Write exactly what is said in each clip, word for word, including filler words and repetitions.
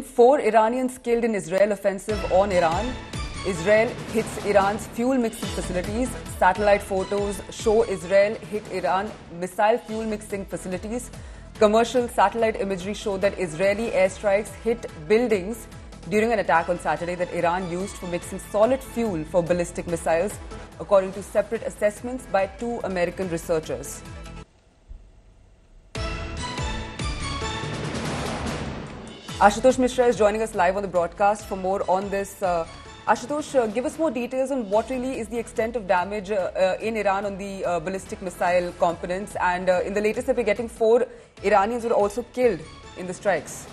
Four Iranians killed in Israel offensive on Iran. Israel hits Iran's fuel mixing facilities. Satellite photos show Israel hit Iran missile fuel mixing facilities. Commercial satellite imagery show that Israeli airstrikes hit buildings during an attack on Saturday that Iran used for mixing solid fuel for ballistic missiles, according to separate assessments by two American researchers. Ashutosh Mishra is joining us live on the broadcast for more on this. Uh, Ashutosh, uh, give us more details on what really is the extent of damage uh, uh, in Iran on the uh, ballistic missile components. And uh, in the latest that we're getting, four Iranians were also killed in the strikes.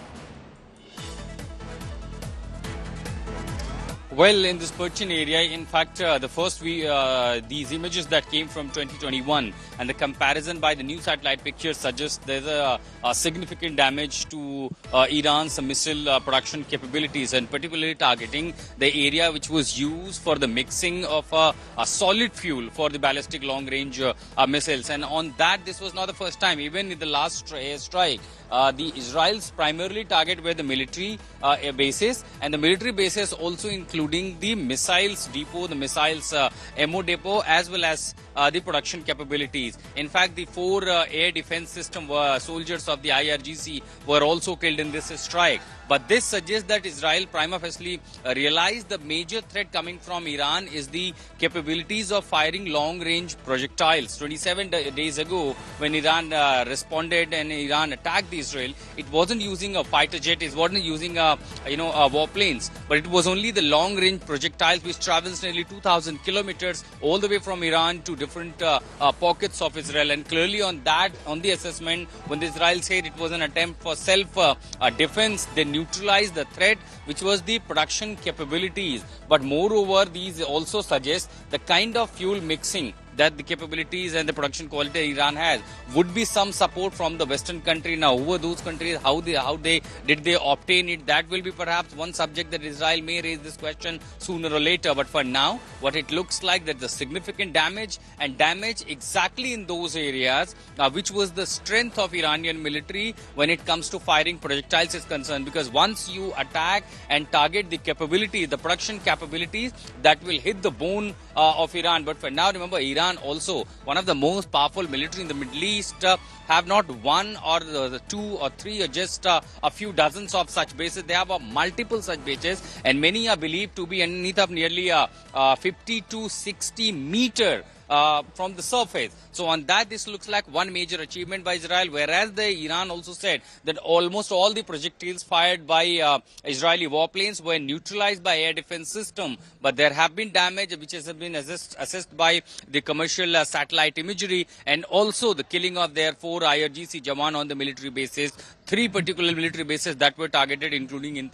Well, in this Perchin area, in fact, uh, the first we, uh, these images that came from twenty twenty-one and the comparison by the new satellite pictures suggests there's a, a significant damage to uh, Iran's missile uh, production capabilities, and particularly targeting the area which was used for the mixing of uh, a solid fuel for the ballistic long-range uh, uh, missiles. And on that, this was not the first time. Even in the last airstrike, uh, the Israelis primarily target were the military uh, bases, and the military bases also include the missiles depot, the missiles uh, M O depot, as well as uh, the production capabilities. In fact, the four uh, air defense system uh, soldiers of the I R G C were also killed in this strike. But this suggests that Israel prima facie uh, realized the major threat coming from Iran is the capabilities of firing long-range projectiles. twenty-seven days ago, when Iran uh, responded and Iran attacked Israel, it wasn't using a fighter jet, it wasn't using a, you know, a warplanes, but it was only the long range projectiles which travels nearly two thousand kilometers all the way from Iran to different uh, uh, pockets of Israel. And clearly on that, on the assessment, when the Israel said it was an attempt for self uh, uh, defense, they neutralized the threat, which was the production capabilities. But moreover, these also suggest the kind of fuel mixing that the capabilities and the production quality Iran has would be some support from the Western country. Now, who are those countries? How they, how they did they obtain it? That will be perhaps one subject that Israel may raise this question sooner or later. But for now, what it looks like that the significant damage and damage exactly in those areas, uh, which was the strength of Iranian military when it comes to firing projectiles is concerned. Because once you attack and target the capability, the production capabilities, that will hit the bone uh, of Iran. But for now, remember, Iran also one of the most powerful military in the Middle East, uh, have not one or uh, two or three or just uh, a few dozens of such bases. They have uh, multiple such bases, and many are believed to be underneath of nearly uh, uh, fifty to sixty meter Uh, from the surface. So on that, this looks like one major achievement by Israel, whereas the Iran also said that almost all the projectiles fired by uh, Israeli warplanes were neutralized by air defense system. But there have been damage which has been assessed, assessed by the commercial uh, satellite imagery, and also the killing of their four I R G C Jawan on the military bases, three particular military bases that were targeted, including in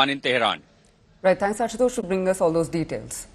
one in Tehran. Right, thanks Ashutosh for bringing us all those details.